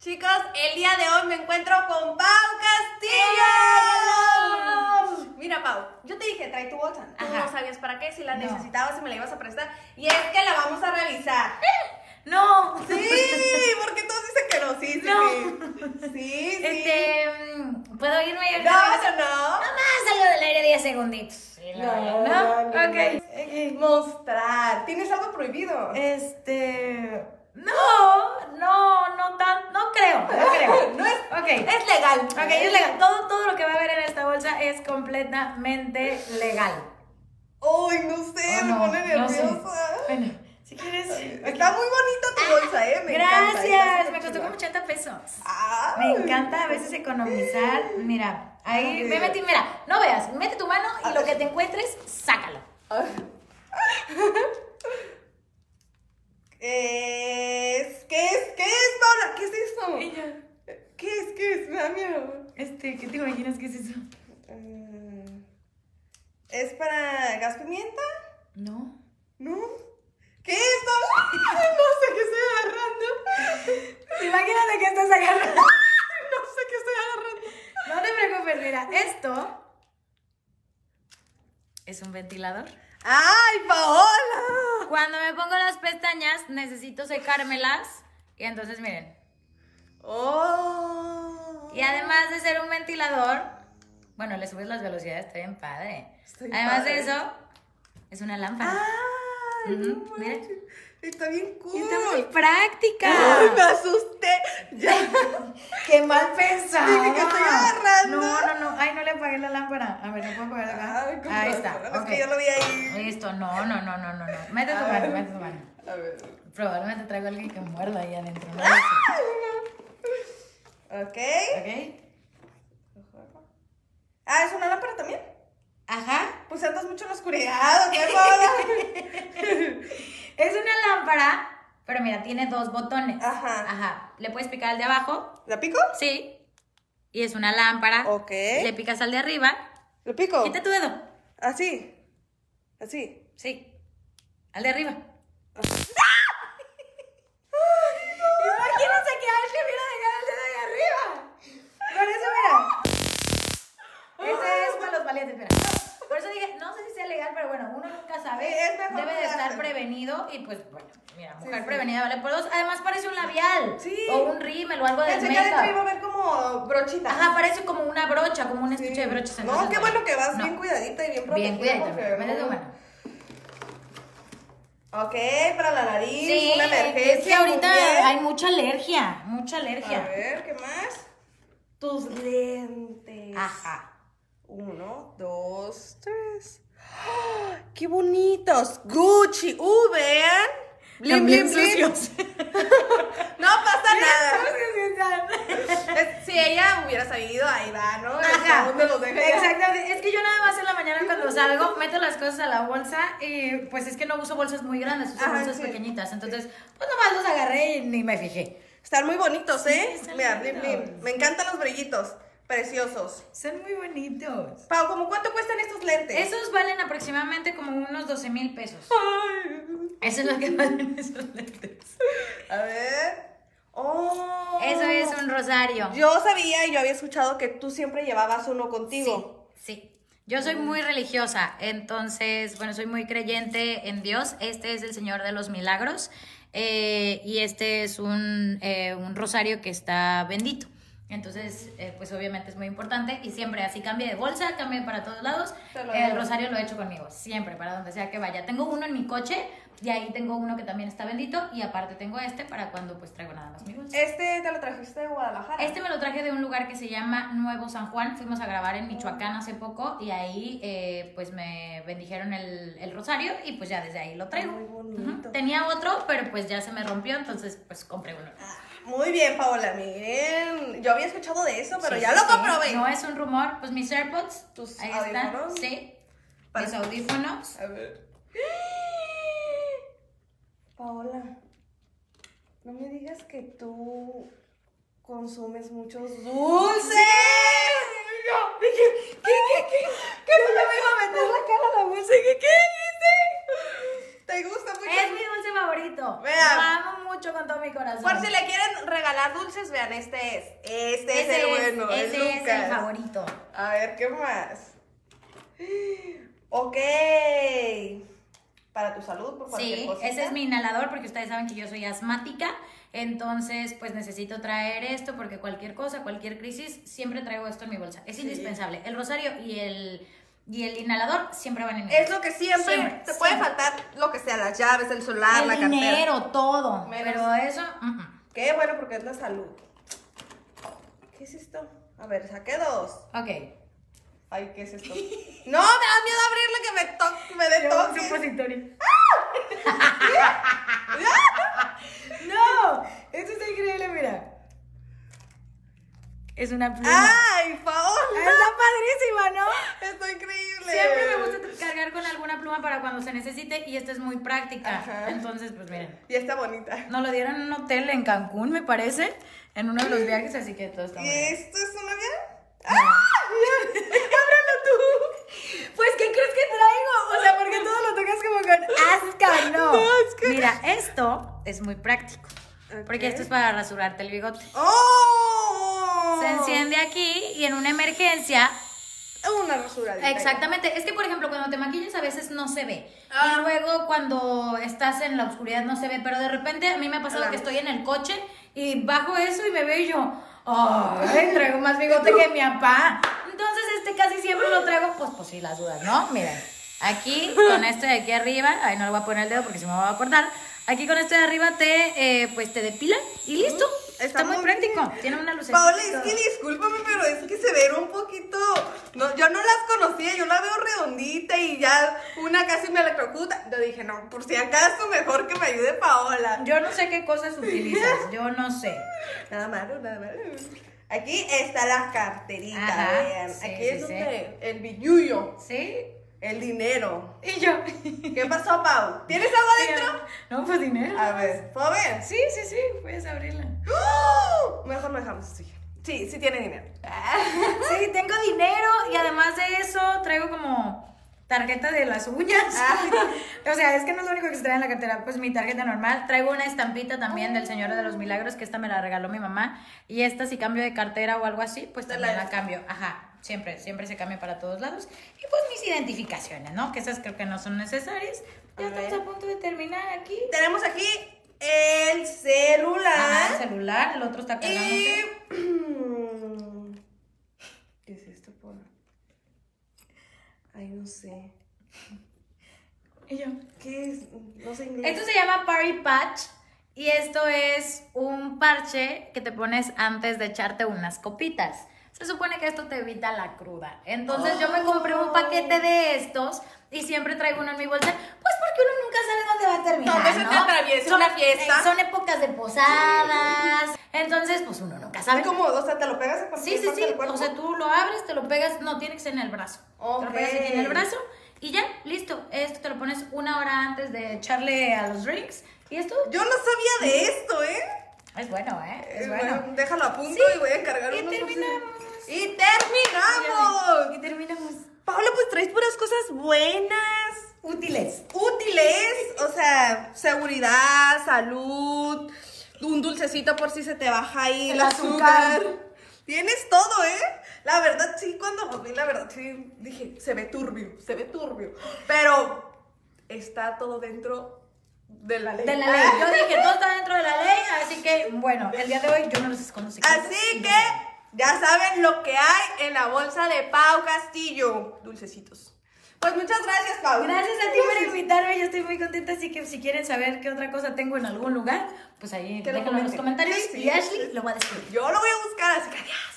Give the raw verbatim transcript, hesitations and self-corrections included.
Chicos, el día de hoy me encuentro con Pau Castillo. ¡Hello! Mira, Pau, yo te dije, trae tu bolsa. Tú Ajá. no sabías para qué, si la no. necesitabas y me la ibas a prestar. Y es que la vamos a realizar. ¡No! Sí, porque todos dicen que no, sí, sí. No. Sí, sí. Este, ¿puedo irme? No, no, no. Nomás salgo del aire diez segunditos. No, no, no. Ok. Mostrar. ¿Tienes algo prohibido? Este... No, no, no tan, no creo, no creo. No es, okay. Es legal. Ok, es legal. Todo, todo lo que va a haber en esta bolsa es completamente legal. Ay, no sé, oh, no, me pone nerviosa. No sé. Bueno, si quieres. Okay. Está muy bonita tu ah, bolsa, eh. Me gracias, encanta, me costó como ochenta pesos. Ay. Me encanta a veces economizar. Mira, ahí me metí, mira, no veas, mete tu mano y lo que te encuentres, sácalo. Es, ¿qué es? ¿Qué es, Paula? ¿Qué es eso? Ella. ¿Qué es? ¿Qué es? Me da miedo. Este, ¿qué te imaginas que es eso? ¿Es para gas pimienta? No. ¿No? ¿Qué es, Paula? No sé qué estoy agarrando. Imagínate que estás agarrando. No sé qué estoy agarrando. No te preocupes, mira, esto es un ventilador. ¡Ay, Paola! Cuando me pongo las pestañas, necesito secármelas. Y entonces, miren. ¡Oh! Y además de ser un ventilador, bueno, le subes las velocidades, está bien padre. Estoy además padre. de eso, es una lámpara. ¡Ay, uh-huh. no miren. Está bien cool. Está muy práctica. ¡Ay, me asusté! Ya. ¡Qué mal pensado! Dije que estoy agarrando. No, no, no. Ay, no le apagué la lámpara. A ver, ¿no puedo apagar acá? Ay, ahí está. Es okay. que yo lo vi ahí. Listo. No, no, no, no, no. Mete tu mano, mete tu mano. A ver. Probablemente traigo a alguien que muerda ahí adentro. ¿No? ¡Ah! No. Ok. Ok. Ah, ¿es una lámpara también? Ajá. Pues andas mucho en la oscuridad. ¿Qué bola? Es una lámpara, pero mira, tiene dos botones. Ajá. Ajá. ¿Le puedes picar al de abajo? ¿La pico? Sí. Y es una lámpara. Ok. Le picas al de arriba. ¿Lo pico? Quita tu dedo. ¿Así? ¿Así? Sí. Al de arriba. Ah. ¡Ah! Imagínense que alguien hubiera dejado el dedo de arriba. Por eso, mira. Ese es para los valientes, mira. Por eso dije, no sé si sea legal, pero bueno, uno nunca sabe. Sí, es mejor Debe de estar hacer. prevenido y pues, bueno, mira, mujer sí, sí. prevenida vale por dos. Además parece un labial. Sí. O un rímel o algo de make-up. Pensé que iba a ver como brochita. Ajá, parece como una brocha, como un estuche sí. de brochas. Entonces, no, qué bueno que vas no. bien cuidadita y bien protegida. Bien cuidadita, me des tu mano. Ok, para la nariz, sí, una emergencia. Es que ahorita hay mucha alergia, mucha alergia. A ver, ¿qué más? Tus lentes. Ajá. Uno, dos, tres. ¡Oh, qué bonitos! Gucci. ¡Uh, vean! Blim, blim, blim. No pasa nada. Es, si ella hubiera sabido, ahí va, ¿no? Ajá. ¿Dónde los dejé? Exactamente. Es que yo nada más en la mañana cuando salgo, meto las cosas a la bolsa y pues es que no uso bolsas muy grandes, uso Ajá, bolsas sí. pequeñitas. Entonces, pues nomás los agarré y ni me fijé. Están muy bonitos, ¿eh? Sí, mira, blim, blim. Me encantan los brillitos. Preciosos. Son muy bonitos. Pau, ¿cómo cuánto cuestan estos lentes? Esos valen aproximadamente como unos doce mil pesos. Ay. Eso es lo que valen esos lentes. A ver. Oh. Eso es un rosario. Yo sabía y yo había escuchado que tú siempre llevabas uno contigo. Sí, sí. Yo soy muy religiosa, entonces, bueno, soy muy creyente en Dios. Este es el Señor de los Milagros eh, y este es un, eh, un rosario que está bendito. Entonces, eh, pues obviamente es muy importante y siempre así cambie de bolsa, cambie para todos lados. El rosario lo he hecho conmigo, siempre, para donde sea que vaya. Tengo uno en mi coche y ahí tengo uno que también está bendito y aparte tengo este para cuando pues traigo nada más mi bolsa. ¿Este te lo trajiste de Guadalajara? Este me lo traje de un lugar que se llama Nuevo San Juan. Fuimos a grabar en Michoacán hace poco y ahí eh, pues me bendijeron el, el rosario y pues ya desde ahí lo traigo. Muy bonito. Uh-huh. Tenía otro, pero pues ya se me rompió, entonces pues compré uno. Muy bien, Paola, miren. Yo había escuchado de eso, pero sí, ya sí, lo comprobé. Sí. No es un rumor. Pues mis AirPods. Tus ahí audífonos. Están. Sí. Para mis audífonos. A ver. Paola, no me digas que tú consumes muchos dulces. No, dije, ¿qué, qué, qué? ¿Qué no me iba a meter la cara a la bolsa? ¿Qué, qué hice? ¿Te gusta mucho? Es mi dulce favorito. Vean. Lo amo mucho con todo mi corazón. Por si le quieren regalar dulces, vean, este es. Este ese es el bueno, es, el Lucas. Es el favorito. A ver, ¿qué más? Ok. Para tu salud, por cualquier sí, cosita. Ese es mi inhalador, porque ustedes saben que yo soy asmática. Entonces, pues necesito traer esto, porque cualquier cosa, cualquier crisis, siempre traigo esto en mi bolsa. Es sí. indispensable. El rosario y el... Y el inhalador siempre van en el... Es lo que siempre, siempre te puede siempre. faltar, lo que sea, las llaves, el celular, la cartera. El dinero, todo. Menos. Pero eso... Uh -uh. Qué bueno, porque es la salud. ¿Qué es esto? A ver, saqué dos. Ok. Ay, ¿qué es esto? No, me da miedo abrirle que me toque, me dé toque. Un supositorio. ¡Ah! No, esto está increíble, mira. Es una pluma. ¡Ay, Paola! Está padrísima, ¿no? Está increíble. Siempre me gusta cargar con alguna pluma para cuando se necesite y esta es muy práctica. Ajá. Entonces, pues miren. Y está bonita. Nos lo dieron en un hotel en Cancún, me parece, en uno de los viajes, así que todo está muy bien. ¿Y esto es una bien? ¡Ah! ¡Ábralo tú! Pues, ¿qué crees que traigo? O sea, porque todo lo tocas como con asca, ¿no? No, es que... Mira, esto es muy práctico. Okay. Porque esto es para rasurarte el bigote. ¡Oh! Se enciende aquí y en una emergencia... Una rasura. Exactamente. Es que, por ejemplo, cuando te maquillas a veces no se ve. Ah. Y luego cuando estás en la oscuridad no se ve. Pero de repente a mí me ha pasado ah. que estoy en el coche y bajo eso y me veo y yo... ¡Ay, traigo más bigote que mi papá! Entonces este casi siempre lo traigo, pues, pues sí, las dudas, ¿no? Miren, aquí con esto de aquí arriba... Ay, no le voy a poner el dedo porque si me va a cortar. Aquí con esto de arriba te, eh, pues te depila y listo. Está, Está muy, muy práctico. Bien. Tiene una lucecita. Paola, es que discúlpame, pero es que se ven un poquito... No, yo no las conocía, yo la veo redondita y ya una casi me electrocuta. Yo dije, no, por si acaso mejor que me ayude Paola. Yo no sé qué cosas utilizas, yo no sé. Nada malo, nada malo. Aquí está la carterita, Ajá, vean. Sí, Aquí sí, es donde sí. el billuyo. ¿Sí? El dinero. ¿Y yo? ¿Qué pasó, Pau? ¿Tienes algo adentro? No, pues dinero. A ver, ¿puedo ver? Sí, sí, sí, puedes abrirla. ¡Oh! Mejor lo dejamos así. Sí, sí tiene dinero. Sí, tengo dinero y además de eso traigo como tarjeta de las uñas. Ah. O sea, es que no es lo único que se trae en la cartera, pues mi tarjeta normal. Traigo una estampita también del Señor de los Milagros, que esta me la regaló mi mamá. Y esta si cambio de cartera o algo así, pues también la, la cambio. Ajá. Siempre, siempre se cambia para todos lados. Y pues mis identificaciones, ¿no? Que esas creo que no son necesarias. Ya a estamos ver. a punto de terminar aquí. Tenemos aquí el celular. Ajá, el celular, el otro está cargando. Y... ¿Qué es esto, por? Ay, no sé. ¿Y yo? ¿Qué es? No sé inglés. Esto se llama Party Patch. Y esto es un parche que te pones antes de echarte unas copitas. Se supone que esto te evita la cruda. Entonces oh. yo me compré un paquete de estos y siempre traigo uno en mi bolsa, pues porque uno nunca sabe dónde va a terminar, ¿no? Eso te atraviesa una fiesta. Son épocas de posadas. Entonces, pues uno nunca sabe. ¿Cómo? O sea, te lo pegas a cualquier parte del cuerpo. Sí, sí, sí. O sea, tú lo abres, te lo pegas, no, tiene que ser en el brazo. Okay. Te lo pegas aquí en el brazo y ya, listo. Esto te lo pones una hora antes de echarle a los drinks y esto. Yo no sabía de esto, ¿eh? Es bueno, ¿eh? Es bueno. bueno. Déjalo a punto sí. y voy a encargar unos. Y terminamos. Y terminamos. Y terminamos. Paola, pues traes puras cosas buenas. Útiles. Útiles. O sea, seguridad, salud, un dulcecito por si se te baja ahí el, el azúcar. azúcar. Tienes todo, ¿eh? La verdad, sí, cuando lo vi, la verdad, sí, dije, se ve turbio, se ve turbio. Pero está todo dentro de la ley. De la ley. Yo dije, todo está dentro de la ley, así que, bueno, el día de hoy yo no los conocí. Así que ya saben lo que hay en la bolsa de Pau Castillo. Dulcecitos. Pues muchas gracias, Pau. Gracias a ti por invitarme, yo estoy muy contenta, así que si quieren saber qué otra cosa tengo en algún lugar, pues ahí déjenlo en los comentarios. Sí, sí, y Ashley sí. lo va a decir. Yo lo voy a buscar, así que adiós.